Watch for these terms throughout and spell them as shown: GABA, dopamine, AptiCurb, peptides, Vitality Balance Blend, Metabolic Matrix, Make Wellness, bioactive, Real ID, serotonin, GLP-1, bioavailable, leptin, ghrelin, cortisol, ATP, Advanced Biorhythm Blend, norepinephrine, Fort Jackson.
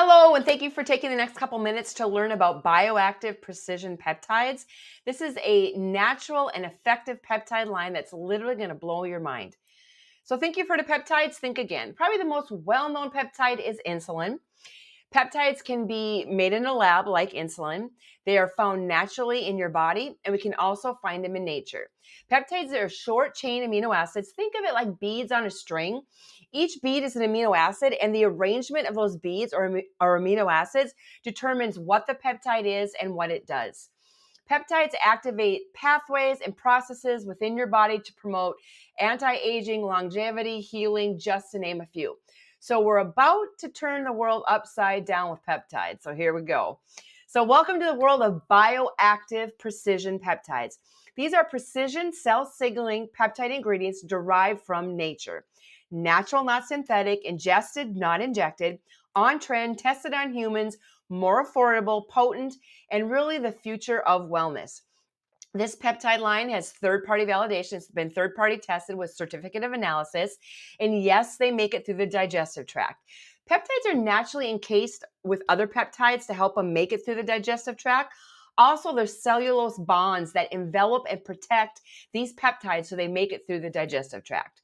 Hello, and thank you for taking the next couple minutes to learn about bioactive precision peptides. This is a natural and effective peptide line that's literally going to blow your mind. So think you've heard of peptides, think again. Probably the most well-known peptide is insulin. Peptides can be made in a lab like insulin. They are found naturally in your body, and we can also find them in nature. Peptides are short-chain amino acids. Think of it like beads on a string. Each bead is an amino acid, and the arrangement of those beads or amino acids determines what the peptide is and what it does. Peptides activate pathways and processes within your body to promote anti-aging, longevity, healing, just to name a few. So we're about to turn the world upside down with peptides. So here we go. So welcome to the world of bioactive precision peptides. These are precision cell signaling peptide ingredients derived from nature. Natural, not synthetic, ingested, not injected, on trend, tested on humans, more affordable, potent, and really the future of wellness. This peptide line has third-party validation. It's been third-party tested with certificate of analysis. And yes, they make it through the digestive tract. Peptides are naturally encased with other peptides to help them make it through the digestive tract. Also, there's cellulose bonds that envelop and protect these peptides so they make it through the digestive tract.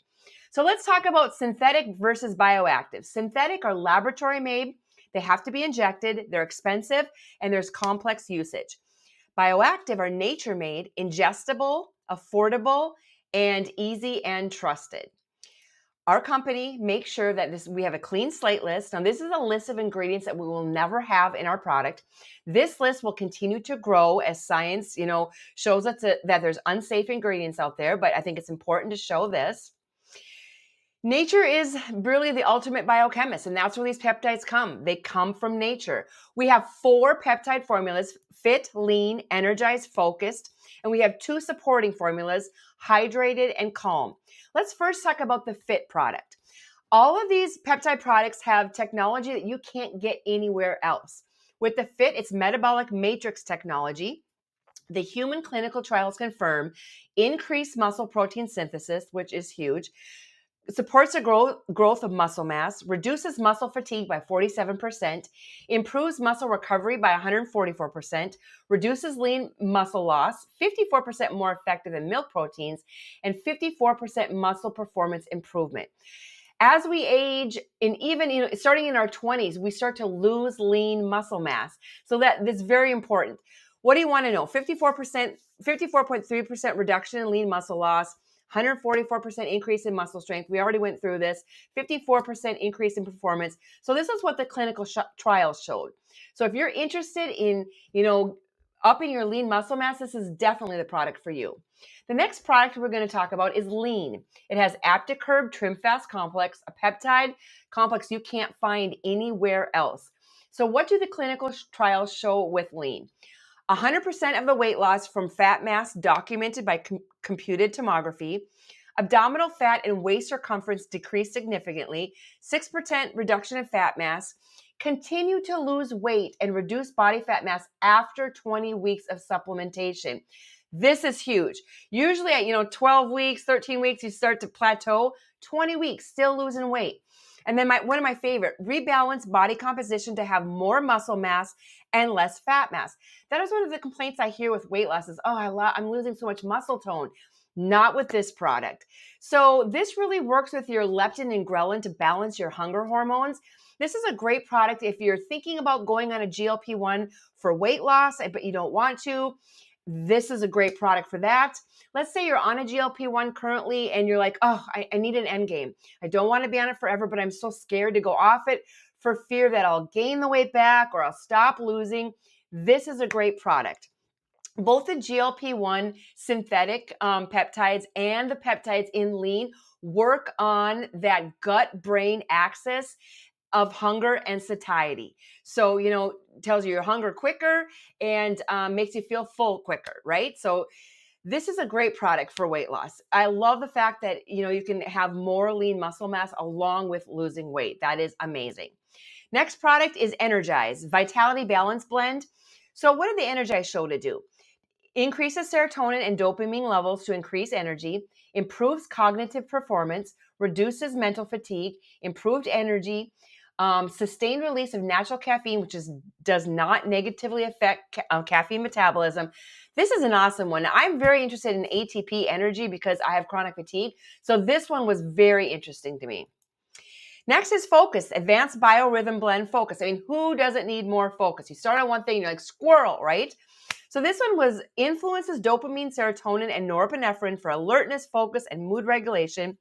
So let's talk about synthetic versus bioactive. Synthetic are laboratory-made. They have to be injected. They're expensive. And there's complex usage. Bioactive are nature-made, ingestible, affordable, and easy and trusted. Our company makes sure that we have a clean slate list. Now, this is a list of ingredients that we will never have in our product. This list will continue to grow as science, shows us that there's unsafe ingredients out there, but I think it's important to show this. Nature is really the ultimate biochemist, and that's where these peptides come. They come from nature. We have 4 peptide formulas: fit, lean, energized, focused, and we have 2 supporting formulas, hydrated and calm. Let's first talk about the fit product. All of these peptide products have technology that you can't get anywhere else. With the fit, it's metabolic matrix technology. The human clinical trials confirm increased muscle protein synthesis, which is huge. Supports the growth of muscle mass, reduces muscle fatigue by 47%, improves muscle recovery by 144%, reduces lean muscle loss, 54% more effective than milk proteins, and 54% muscle performance improvement. As we age, and even starting in our 20s, we start to lose lean muscle mass. So that's very important. What do you want to know? 54.3% reduction in lean muscle loss, 144% increase in muscle strength. We already went through this. 54% increase in performance. So this is what the clinical trials showed. So if you're interested in, upping your lean muscle mass, this is definitely the product for you. The next product we're going to talk about is lean. It has AptiCurb TrimFast Complex, a peptide complex you can't find anywhere else. So what do the clinical trials show with lean? 100% of the weight loss from fat mass documented by computed tomography. Abdominal fat and waist circumference decreased significantly. 6% reduction in fat mass. Continue to lose weight and reduce body fat mass after 20 weeks of supplementation. This is huge. Usually at 12 weeks, 13 weeks, you start to plateau. 20 weeks, still losing weight. And then one of my favorite, rebalance body composition to have more muscle mass and less fat mass. That is one of the complaints I hear with weight loss is, oh, I'm losing so much muscle tone. Not with this product. So this really works with your leptin and ghrelin to balance your hunger hormones. This is a great product if you're thinking about going on a GLP-1 for weight loss, but you don't want to. This is a great product for that. Let's say you're on a GLP-1 currently and you're like, oh, I need an end game. I don't want to be on it forever, but I'm so scared to go off it for fear that I'll gain the weight back or I'll stop losing. This is a great product. Both the GLP-1 synthetic peptides and the peptides in lean work on that gut-brain axis of hunger and satiety. So, tells you your hunger quicker and makes you feel full quicker, right? So this is a great product for weight loss. I love the fact that, you can have more lean muscle mass along with losing weight. That is amazing. Next product is Energize, Vitality Balance Blend. So what did the Energize show to do? Increases serotonin and dopamine levels to increase energy, improves cognitive performance, reduces mental fatigue, improved energy, Sustained release of natural caffeine, which does not negatively affect caffeine metabolism. This is an awesome one. I'm very interested in ATP energy because I have chronic fatigue. So this one was very interesting to me. Next is focus, Advanced Biorhythm Blend Focus. I mean, who doesn't need more focus? You start on one thing, you're like squirrel, right? So this one was influences dopamine, serotonin, and norepinephrine for alertness, focus, and mood regulation,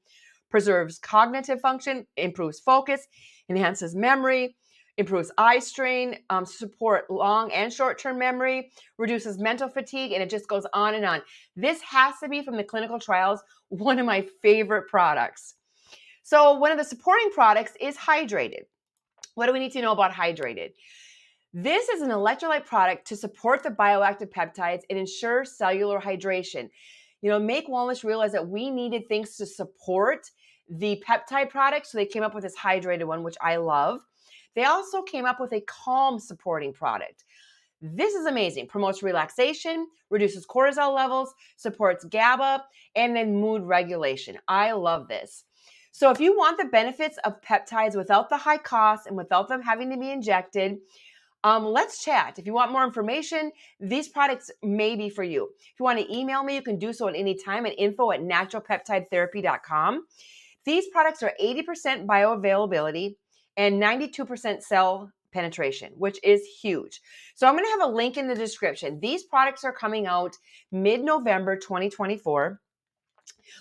preserves cognitive function, improves focus, enhances memory, improves eye strain, support long and short-term memory, reduces mental fatigue, and it just goes on and on. This has to be from the clinical trials, one of my favorite products. So one of the supporting products is Hydrated. What do we need to know about Hydrated? This is an electrolyte product to support the bioactive peptides and ensure cellular hydration. You know, Make Wellness realized that we needed things to support the peptide products, so they came up with this Hydrated one, which I love. They also came up with a calm supporting product. This is amazing. Promotes relaxation, reduces cortisol levels, supports GABA, and then mood regulation. I love this. So if you want the benefits of peptides without the high cost and without them having to be injected, let's chat. If you want more information, these products may be for you. If you want to email me, you can do so at any time at info@naturalpeptidetherapy.com. These products are 80% bioavailability and 92% cell penetration, which is huge. So I'm going to have a link in the description. These products are coming out mid-November 2024.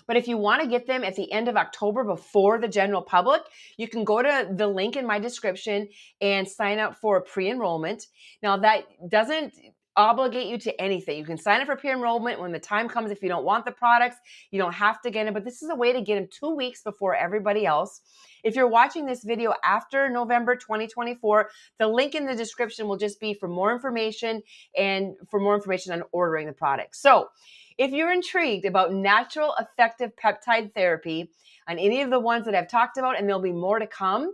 But if you want to get them at the end of October before the general public, you can go to the link in my description and sign up for pre-enrollment. Now, that doesn't obligate you to anything. You can sign up for pre-enrollment when the time comes. If you don't want the products, you don't have to get them. But this is a way to get them 2 weeks before everybody else. If you're watching this video after November 2024, the link in the description will just be for more information and for more information on ordering the product. So if you're intrigued about natural effective peptide therapy on any of the ones that I've talked about, and there'll be more to come,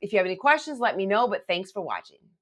if you have any questions, let me know. But thanks for watching.